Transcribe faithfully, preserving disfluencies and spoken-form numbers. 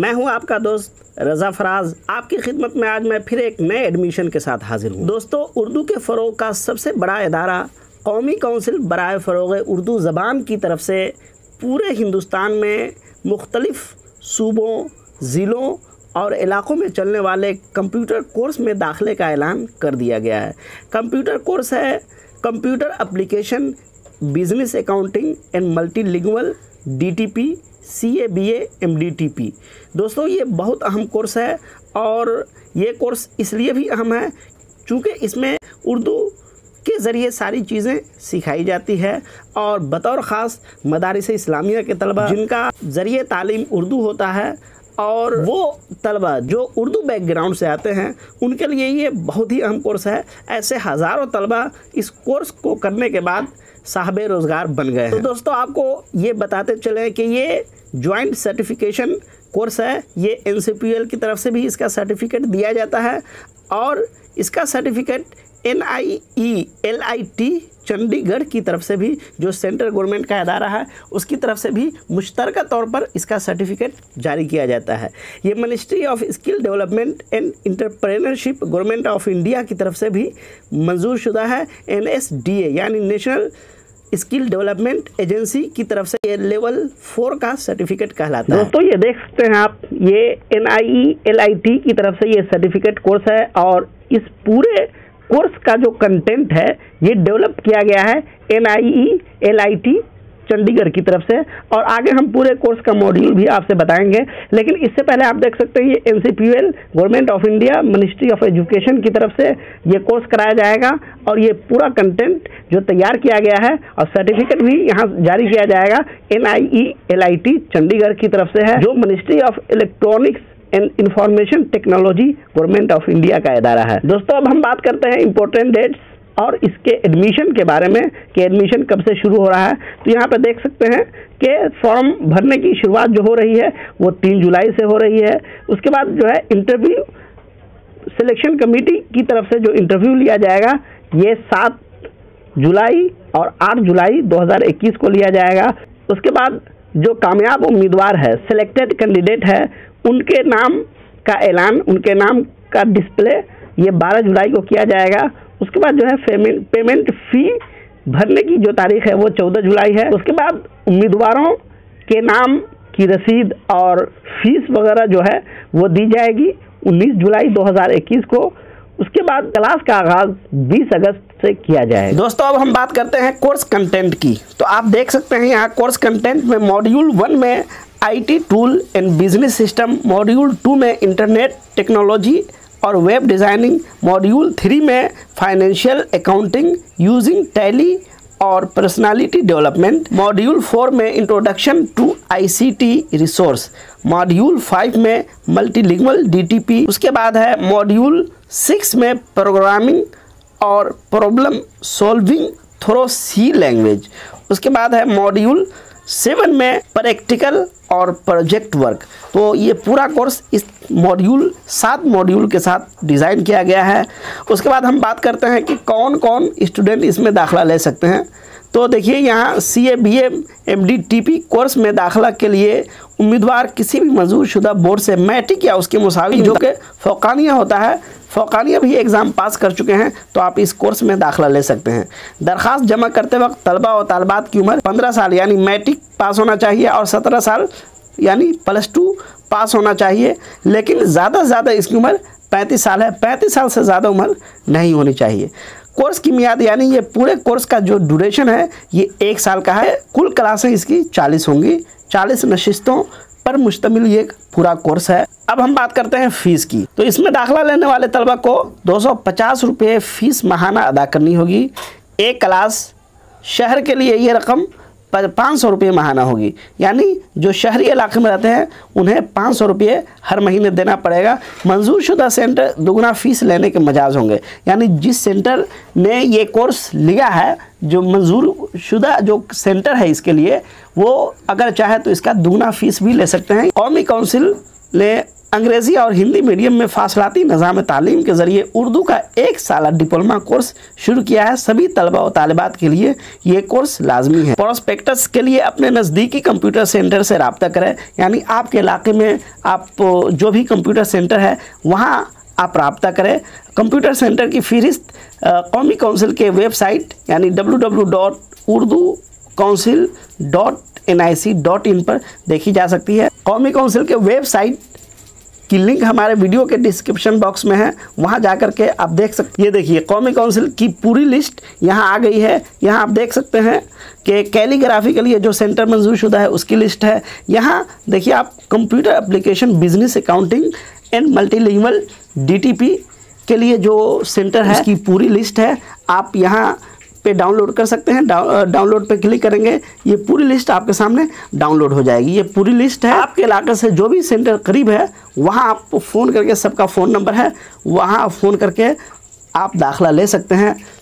मैं हूं आपका दोस्त रज़ा फ़राज, आपकी खिदमत में आज मैं फिर एक नए एडमिशन के साथ हाजिर हूं। दोस्तों, उर्दू के फ़रोग का सबसे बड़ा इदारा कौमी कौंसिल बराए फ़रोग उर्दू ज़बान की तरफ से पूरे हिंदुस्तान में मुख्तलिफ़ सूबों, ज़िलों और इलाक़ों में चलने वाले कंप्यूटर कोर्स में दाखिले का ऐलान कर दिया गया है। कंप्यूटर कोर्स है computer application, business accounting and multilingual, D T P, C A B A M D T P. दोस्तों, ये बहुत अहम कोर्स है और ये कोर्स इसलिए भी अहम है क्योंकि इसमें उर्दू के ज़रिए सारी चीज़ें सिखाई जाती है और बतौर ख़ास मदारिस इस्लामिया के तलबा जिनका ज़रिए तालीम उर्दू होता है और वो तलबा जो उर्दू बैकग्राउंड से आते हैं उनके लिए ये बहुत ही अहम कोर्स है। ऐसे हज़ारों तलबा इस कोर्स को करने के बाद साहबे रोज़गार बन गए हैं। तो दोस्तों, आपको ये बताते चले कि ये जॉइंट सर्टिफिकेशन कोर्स है। ये एन पी एल की तरफ से भी इसका सर्टिफिकेट दिया जाता है और इसका certificate N I E L I T Chandigarh की तरफ से भी, जो सेंट्रल गवर्नमेंट का अदारा है, उसकी तरफ से भी मुश्तरका तौर पर इसका सर्टिफिकेट जारी किया जाता है। ये ministry of skill development and entrepreneurship government of India की तरफ से भी मंजूर शुदा है। एन एस डी ए यानी नेशनल स्किल डेवलपमेंट एजेंसी की तरफ से ये लेवल फोर का सर्टिफिकेट कहलाता है। दोस्तों, ये देख सकते हैं आप, ये N I E L I T की तरफ से ये सर्टिफिकेट कोर्स है और इस पूरे कोर्स का जो कंटेंट है ये डेवलप किया गया है N I E L I T Chandigarh की तरफ से और आगे हम पूरे कोर्स का मॉड्यूल भी आपसे बताएंगे। लेकिन इससे पहले आप देख सकते हैं ये N C P L government of India ministry of education की तरफ से ये कोर्स कराया जाएगा और ये पूरा कंटेंट जो तैयार किया गया है और सर्टिफिकेट भी यहाँ जारी किया जाएगा N I E L I T Chandigarh की तरफ से है, जो ministry of electronics and information technology government of India का अदारा है। दोस्तों, अब हम बात करते हैं इम्पोर्टेंट डेट्स और इसके एडमिशन के बारे में कि एडमिशन कब से शुरू हो रहा है। तो यहाँ पर देख सकते हैं कि फॉर्म भरने की शुरुआत जो हो रही है वो तीन जुलाई से हो रही है। उसके बाद जो है इंटरव्यू सिलेक्शन कमेटी की तरफ से जो इंटरव्यू लिया जाएगा ये सात जुलाई और आठ जुलाई दो हज़ार इक्कीस को लिया जाएगा। उसके बाद जो कामयाब उम्मीदवार है, सिलेक्टेड कैंडिडेट है, उनके नाम का ऐलान, उनके नाम का डिस्प्ले ये बारह जुलाई को किया जाएगा। उसके बाद जो है पेमेंट पेमेंट फ़ी भरने की जो तारीख है वो चौदह जुलाई है। उसके बाद उम्मीदवारों के नाम की रसीद और फीस वगैरह जो है वो दी जाएगी उन्नीस जुलाई दो हज़ार इक्कीस को। उसके बाद क्लास का आगाज़ बीस अगस्त से किया जाएगा। दोस्तों, अब हम बात करते हैं कोर्स कंटेंट की। तो आप देख सकते हैं यहाँ कोर्स कंटेंट में मॉड्यूल वन में I T tool and business system, module two में इंटरनेट टेक्नोलॉजी और वेब डिज़ाइनिंग, मॉड्यूल थ्री में फाइनेंशियल अकाउंटिंग यूजिंग टैली और पर्सनालिटी डेवलपमेंट, मॉड्यूल फोर में introduction to I C T resource, module five में multilingual D T P. उसके बाद है module six में प्रोग्रामिंग और problem solving through C language. उसके बाद है मॉड्यूल सेवन में प्रैक्टिकल और प्रोजेक्ट वर्क। तो ये पूरा कोर्स इस मॉड्यूल सात मॉड्यूल के साथ डिज़ाइन किया गया है। उसके बाद हम बात करते हैं कि कौन कौन स्टूडेंट इसमें दाखिला ले सकते हैं। तो देखिए, यहाँ C A B A M D T P course में दाखिला के लिए उम्मीदवार किसी भी मंजूर शुदा बोर्ड से मैट्रिक या उसके मुसावी, जो कि फ़ौक़ानिया होता है, फ़ौक़ानिया भी एग्ज़ाम पास कर चुके हैं, तो आप इस कोर्स में दाखिला ले सकते हैं। दरख्वास्त जमा करते वक्त तलबा और तालबात की उम्र पंद्रह साल यानी मैट्रिक पास होना चाहिए और सत्रह साल यानी प्लस टू पास होना चाहिए, लेकिन ज़्यादा से ज़्यादा इसकी उम्र पैंतीस साल है। पैंतीस साल से ज़्यादा उम्र नहीं होनी चाहिए। कोर्स की मियाद यानी ये पूरे कोर्स का जो ड्यूरेशन है ये एक साल का है। कुल क्लासें इसकी चालीस होंगी, चालीस नशिस्तों पर मुश्तमिल ये पूरा कोर्स है। अब हम बात करते हैं फ़ीस की। तो इसमें दाखिला लेने वाले तलबा को दो सौ पचास रुपये फ़ीस माहाना अदा करनी होगी। एक क्लास शहर के लिए ये रकम पाँच सौ रुपये माहाना होगी, यानी जो शहरी इलाके में रहते हैं उन्हें पाँच सौ रुपये हर महीने देना पड़ेगा। मंजूर शुदा सेंटर दुगना फ़ीस लेने के मजाज होंगे, यानी जिस सेंटर ने ये कोर्स लिया है, जो मंजूर शुदा जो सेंटर है इसके लिए, वो अगर चाहे तो इसका दुगना फ़ीस भी ले सकते हैं। कौमी काउंसिल ने अंग्रेज़ी और हिंदी मीडियम में फासलाती निज़ाम तालीम के ज़रिए उर्दू का एक साल डिप्लोमा कोर्स शुरू किया है। सभी तलबा और तालिबात के लिए ये कोर्स लाजमी है। प्रोस्पेक्टस के लिए अपने नज़दीकी कंप्यूटर सेंटर से रब्ता करें, यानी आपके इलाके में आप जो भी कंप्यूटर सेंटर है वहाँ आप रब्ता करें। कंप्यूटर सेंटर की फहरिस्त कौमी कौंसिल के वेबसाइट यानी W W W dot Urdu council dot N I C dot in पर देखी जा सकती है। कौमी कौंसिल के वेबसाइट की लिंक हमारे वीडियो के डिस्क्रिप्शन बॉक्स में है, वहां जा कर के आप देख सकते हैं। ये देखिए कौमी कौंसिल की पूरी लिस्ट यहां आ गई है। यहां आप देख सकते हैं कि कैलीग्राफी के लिए जो सेंटर मंजूरशुदा है उसकी लिस्ट है। यहां देखिए आप computer application business accounting and multilingual D T P के लिए जो सेंटर है उसकी पूरी लिस्ट है। आप यहाँ पे डाउनलोड कर सकते हैं। डाउ, डाउनलोड पे क्लिक करेंगे, ये पूरी लिस्ट आपके सामने डाउनलोड हो जाएगी। ये पूरी लिस्ट है। आपके इलाके से जो भी सेंटर करीब है वहाँ आप फ़ोन करके, सबका फ़ोन नंबर है, वहाँ फ़ोन करके आप दाखिला ले सकते हैं।